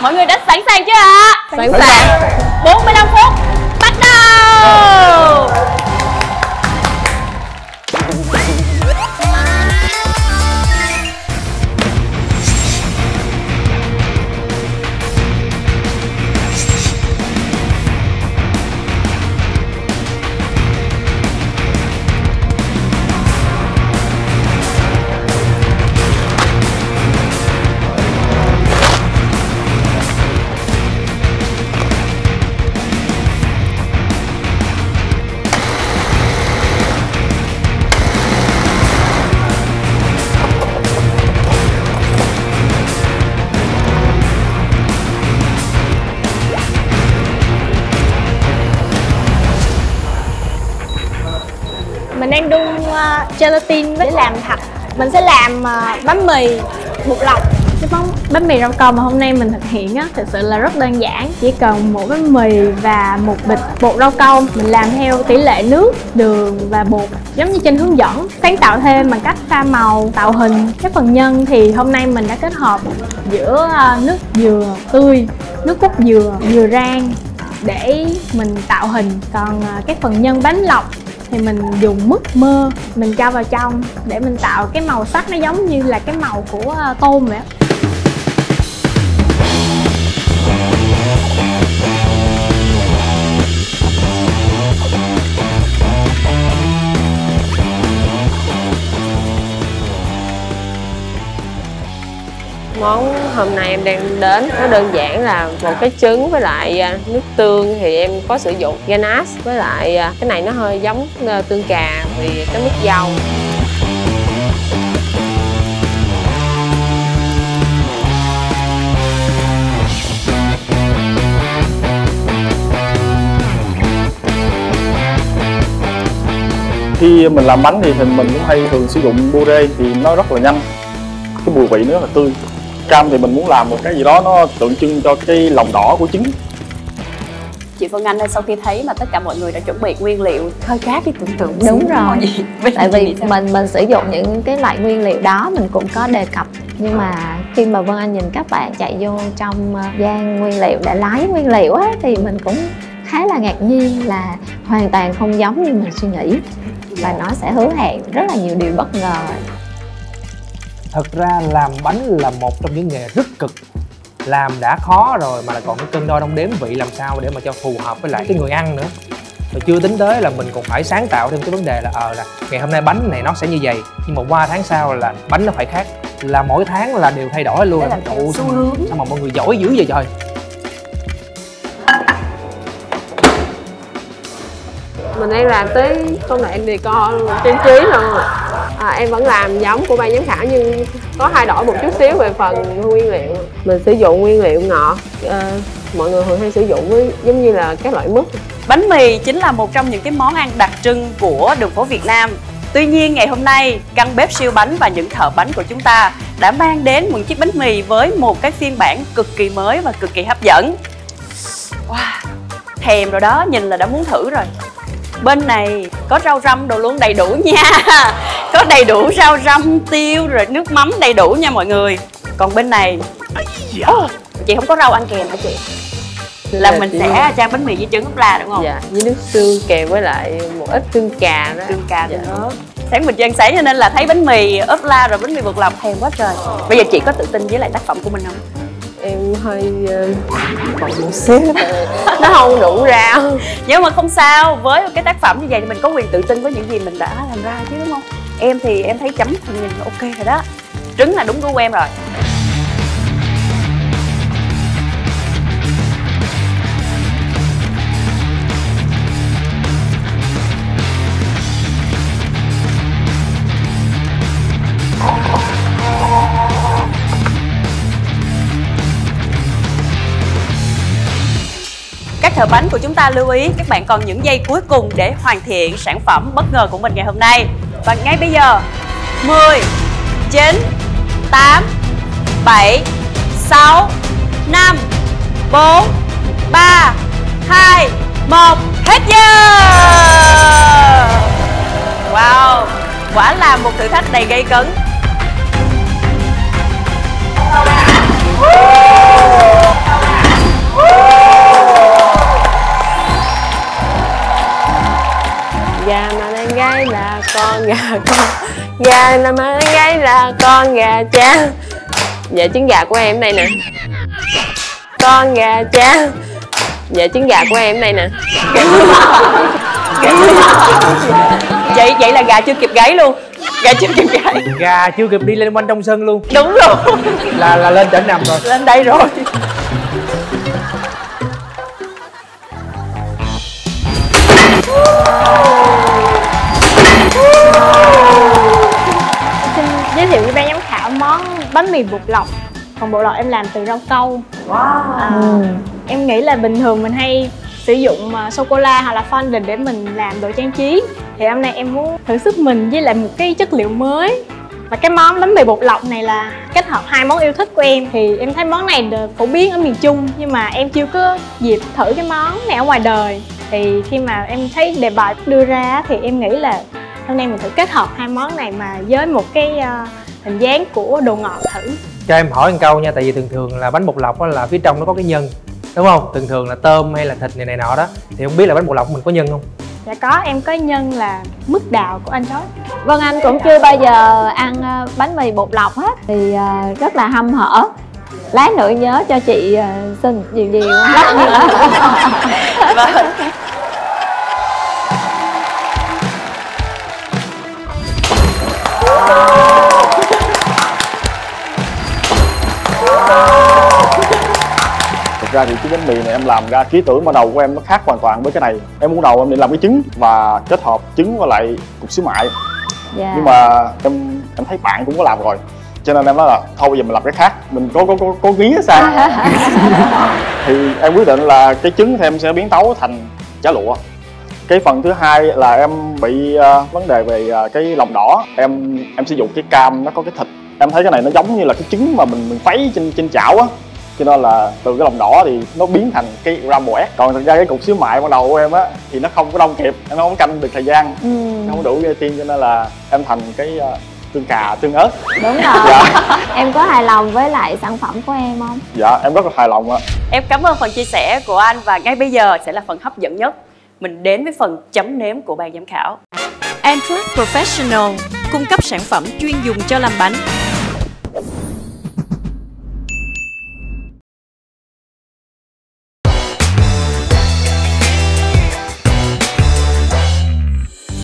Mọi người đã sẵn sàng chưa ạ? Sẵn sàng. 45 phút bắt đầu. Mình đang đun gelatin để làm thật. Mình sẽ làm bánh mì bột lọc. Cái món bánh mì rau câu mà hôm nay mình thực hiện á, thực sự là rất đơn giản. Chỉ cần một bánh mì và một bịch bột rau câu. Mình làm theo tỷ lệ nước, đường và bột giống như trên hướng dẫn. Sáng tạo thêm bằng cách pha màu, tạo hình. Cái phần nhân thì hôm nay mình đã kết hợp giữa nước dừa tươi, nước cốt dừa, dừa rang để mình tạo hình. Còn cái phần nhân bánh lọc thì mình dùng mứt mơ, mình cho vào trong để mình tạo cái màu sắc nó giống như là cái màu của tôm vậy. Món hôm nay em đang đến nó đơn giản là một cái trứng với lại nước tương, thì em có sử dụng ganache với lại cái này nó hơi giống tương cà vì cái mức dầu. Khi mình làm bánh thì mình cũng hay thường sử dụng puree thì nó rất là nhanh, cái mùi vị nó là tươi. Cam thì mình muốn làm một cái gì đó nó tượng trưng cho cái lòng đỏ của trứng. Chị Phương Anh sau khi thấy mà tất cả mọi người đã chuẩn bị nguyên liệu khơi khát cái tưởng tượng. Đúng rồi. Tại vì mình sử dụng những cái loại nguyên liệu đó mình cũng có đề cập. Nhưng mà khi mà Vân Anh nhìn các bạn chạy vô trong gian nguyên liệu để lái nguyên liệu á, thì mình cũng khá là ngạc nhiên là hoàn toàn không giống như mình suy nghĩ. Và nó sẽ hứa hẹn rất là nhiều điều bất ngờ. Thật ra làm bánh là một trong những nghề rất cực. Làm đã khó rồi mà lại còn cái cân đo đong đếm vị làm sao để mà cho phù hợp với lại cái người ăn nữa. Rồi chưa tính tới là mình còn phải sáng tạo thêm cái vấn đề là ngày hôm nay bánh này nó sẽ như vậy, nhưng mà qua tháng sau là bánh nó phải khác. Là mỗi tháng là đều thay đổi luôn. Trời, sao mà mọi người giỏi dữ vậy trời. Mình đang làm tới công đoạn decor luôn, trang trí luôn. Em vẫn làm giống của ban giám khảo nhưng có thay đổi một chút xíu về phần nguyên liệu. Mình sử dụng nguyên liệu ngọt, mọi người thường hay sử dụng với giống như là các loại mứt. Bánh mì chính là một trong những cái món ăn đặc trưng của đường phố Việt Nam. Tuy nhiên ngày hôm nay, căn bếp siêu bánh và những thợ bánh của chúng ta đã mang đến một chiếc bánh mì với một cái phiên bản cực kỳ mới và cực kỳ hấp dẫn. Wow, thèm rồi đó, nhìn là đã muốn thử rồi. Bên này có rau răm đồ luôn đầy đủ nha. Có đầy đủ rau răm, tiêu, rồi nước mắm đầy đủ nha mọi người. Còn bên này chị không có rau ăn kèm hả chị? Là mình sẽ trang bánh mì với trứng ốp la đúng không? Dạ, với nước tương kèm với lại một ít tương cà đó. Tương cà nữa. Sáng mình dân sáng cho nên là thấy bánh mì ốp la rồi bánh mì bột lọc thèm quá trời. Bây giờ chị có tự tin với lại tác phẩm của mình không? Em hơi còn một xíu đó. Nó không đủ rau. Nhưng mà không sao, với cái tác phẩm như vậy thì mình có quyền tự tin với những gì mình đã làm ra chứ đúng không? Em thì em thấy chấm phần nhìn là ok rồi đó. Trứng là đúng gu của em rồi. Thợ bánh của chúng ta lưu ý các bạn còn những giây cuối cùng để hoàn thiện sản phẩm bất ngờ của mình ngày hôm nay. Và ngay bây giờ 10, 9, 8, 7, 6, 5, 4, 3, 2, 1. Hết giờ. Wow, quả là một thử thách đầy gay cấn. Gà là má gáy là con gà cha. Dạ trứng gà của em đây nè. Con gà cha. Dạ trứng gà của em đây nè. Vậy vậy là gà chưa kịp gáy luôn. Gà chưa kịp gáy. Gà chưa kịp đi lên quanh trong sân luôn. Đúng rồi. Là lên trển nằm rồi. Lên đây rồi. Xin giới thiệu với ban giám khảo món bánh mì bột lọc. Còn bột lọc em làm từ rau câu. Wow. Em nghĩ là bình thường mình hay sử dụng sô-cô-la hoặc là fondant để mình làm đồ trang trí. Thì hôm nay em muốn thử sức mình với lại một cái chất liệu mới. Và cái món bánh mì bột lọc này là kết hợp hai món yêu thích của em. Thì em thấy món này được phổ biến ở miền Trung, nhưng mà em chưa có dịp thử cái món này ở ngoài đời. Thì khi mà em thấy đề bài đưa ra thì em nghĩ là hôm nay mình thử kết hợp hai món này mà với một cái hình dáng của đồ ngọt thử. Cho em hỏi một câu nha, tại vì thường thường là bánh bột lọc là phía trong nó có cái nhân, đúng không? Thường thường là tôm hay là thịt này nọ đó. Thì không biết là bánh bột lọc mình có nhân không? Dạ có, em có nhân là mứt đào của anh đó. Vâng, anh cũng chưa bao giờ ăn bánh mì bột lọc hết. Thì rất là hâm hở. Lát nữa nhớ cho chị xin nhiều điều lát nữa. Thực ra thì cái bánh mì này em làm ra ký tưởng ban đầu của em nó khác hoàn toàn với cái này. Em muốn đầu em định làm cái trứng và kết hợp trứng với lại cục xíu mại. Yeah. Nhưng mà em thấy bạn cũng có làm rồi, cho nên em nói là thôi bây giờ mình làm cái khác, mình có nghĩa sao. Thì em quyết định là cái trứng thì em sẽ biến tấu thành chả lụa. Cái phần thứ hai là em bị vấn đề về cái lòng đỏ. Em sử dụng cái cam nó có cái thịt. Em thấy cái này nó giống như là cái trứng mà mình phấy trên chảo á, cho nên là từ cái lòng đỏ thì nó biến thành cái ramboet. Còn thực ra cái cục xíu mại ban đầu của em á thì nó không có đông kịp, nó không canh được thời gian, nó không đủ tiên, cho nên là em thành cái tương cà tương ớt. Đúng rồi. Dạ. Em có hài lòng với lại sản phẩm của em không? Dạ em rất là hài lòng ạ. Em cảm ơn phần chia sẻ của anh, và ngay bây giờ sẽ là phần hấp dẫn nhất. Mình đến với phần chấm nếm của ban giám khảo. Andrew Professional cung cấp sản phẩm chuyên dùng cho làm bánh.